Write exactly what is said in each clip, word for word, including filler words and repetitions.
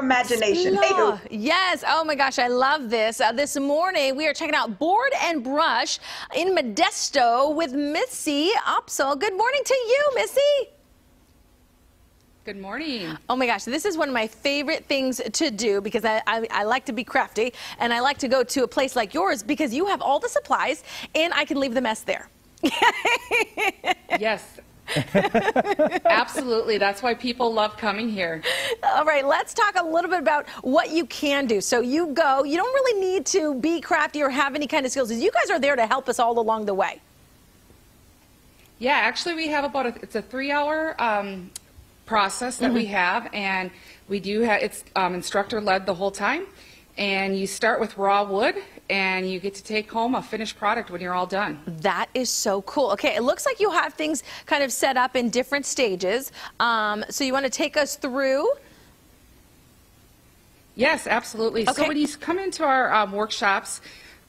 imagination. Hey, yes. Oh my gosh, I love this. Uh, this morning we are checking out Board and Brush in Modesto with Missy Opsal. Good morning to you, Missy. Good morning. Oh my gosh, this is one of my favorite things to do because I, I, I like to be crafty, and I like to go to a place like yours because you have all the supplies and I can leave the mess there. Yes. Absolutely. That's why people love coming here. All right, let's talk a little bit about what you can do. So you go, you don't really need to be crafty or have any kind of skills. You guys are there to help us all along the way. Yeah, actually we have about a, it's a three hour um, process that mm-hmm. we have, and we do have, it's um, instructor led the whole time, and you start with raw wood and you get to take home a finished product when you're all done. That is so cool. Okay, it looks like you have things kind of set up in different stages, um, so you want to take us through? Yes, absolutely. Okay. So when you come into our um, workshops,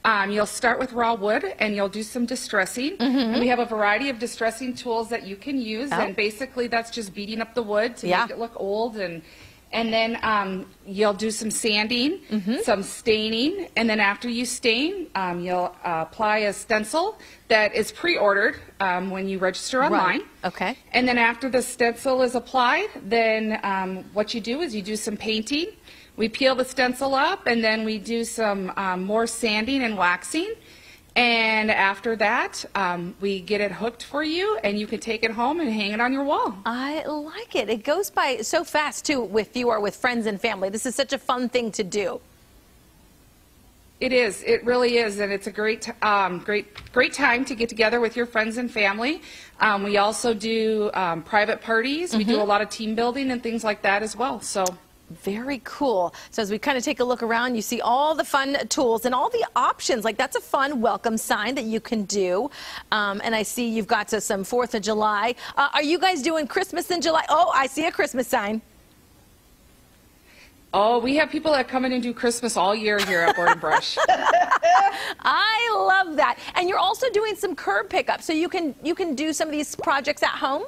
Um, you'll start with raw wood and you'll do some distressing. Mm-hmm. And we have a variety of distressing tools that you can use, oh. and basically that's just beating up the wood to yeah. make it look old. And and then um, you'll do some sanding, mm-hmm. some staining, and then after you stain, um, you'll uh, apply a stencil that is pre-ordered um, when you register online. Right. Okay. And then after the stencil is applied, then um, what you do is you do some painting. We peel the stencil up, and then we do some um, more sanding and waxing, and after that um, we get it hooked for you and you can take it home and hang it on your wall. I like it. It goes by so fast too if you are with friends and family. This is such a fun thing to do. It is. It really is, and it's a great, um, great, great time to get together with your friends and family. Um, we also do um, private parties. Mm-hmm. We do a lot of team building and things like that as well. So. Very cool. So as we kind of take a look around, you see all the fun tools and all the options. Like, that's a fun welcome sign that you can do. Um, and I see you've got to some fourth of July. Uh, are you guys doing Christmas in July? Oh, I see a Christmas sign. Oh, we have people that come in and do Christmas all year here at Board and Brush. I love that. And you're also doing some curb pickup. So you can, you can do some of these projects at home?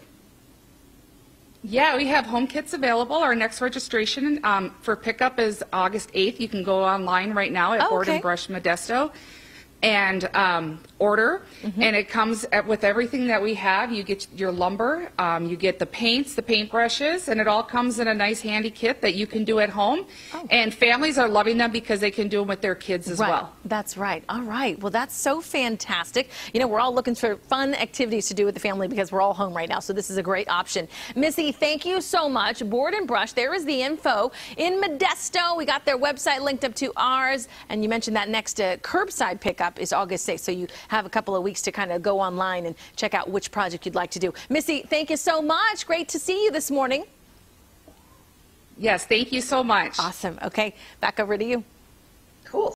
Yeah, we have home kits available. Our next registration um, for pickup is August eighth. You can go online right now at oh, okay. Board and Brush Modesto and um, order. Mm-hmm. And it comes at, with everything that we have. You get your lumber, um, you get the paints, the paintbrushes, and it all comes in a nice handy kit that you can do at home. Oh. And families are loving them because they can do them with their kids as right. well. That's right. All right. Well, that's so fantastic. You know, we're all looking for fun activities to do with the family because we're all home right now, so this is a great option. Missy, thank you so much. Board and Brush, there is the info in Modesto. We got their website linked up to ours, and you mentioned that next uh, curbside pickup is August sixth, so you have a couple of weeks to kind of go online and check out which project you'd like to do. Missy, thank you so much. Great to see you this morning. Yes, thank you so much. Awesome. Okay, back over to you. Cool.